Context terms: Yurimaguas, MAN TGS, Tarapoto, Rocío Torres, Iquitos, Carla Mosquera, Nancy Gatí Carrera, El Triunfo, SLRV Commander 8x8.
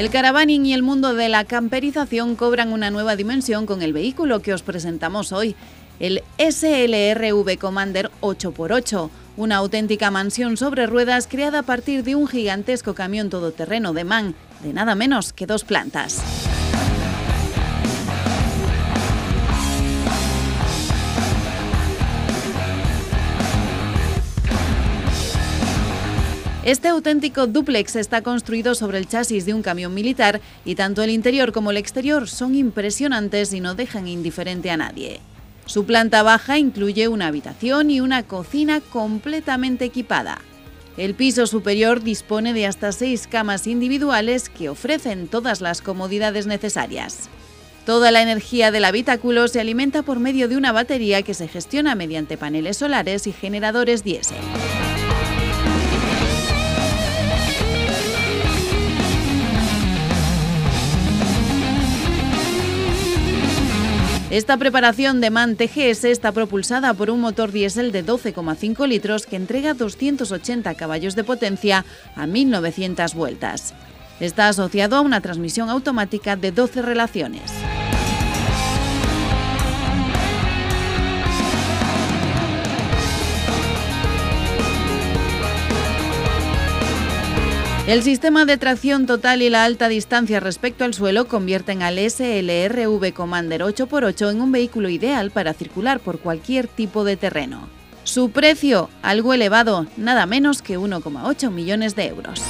El caravaning y el mundo de la camperización cobran una nueva dimensión con el vehículo que os presentamos hoy, el SLRV Commander 8x8, una auténtica mansión sobre ruedas creada a partir de un gigantesco camión todoterreno de MAN, de nada menos que 2 plantas. Este auténtico dúplex está construido sobre el chasis de un camión militar y tanto el interior como el exterior son impresionantes y no dejan indiferente a nadie. Su planta baja incluye una habitación y una cocina completamente equipada. El piso superior dispone de hasta 6 camas individuales que ofrecen todas las comodidades necesarias. Toda la energía del habitáculo se alimenta por medio de una batería que se gestiona mediante paneles solares y generadores diésel. Esta preparación de MAN TGS está propulsada por un motor diésel de 12,5 litros que entrega 280 caballos de potencia a 1900 vueltas. Está asociado a una transmisión automática de 12 relaciones. El sistema de tracción total y la alta distancia respecto al suelo convierten al SLRV Commander 8x8 en un vehículo ideal para circular por cualquier tipo de terreno. Su precio, algo elevado, nada menos que 1,8 millones de euros.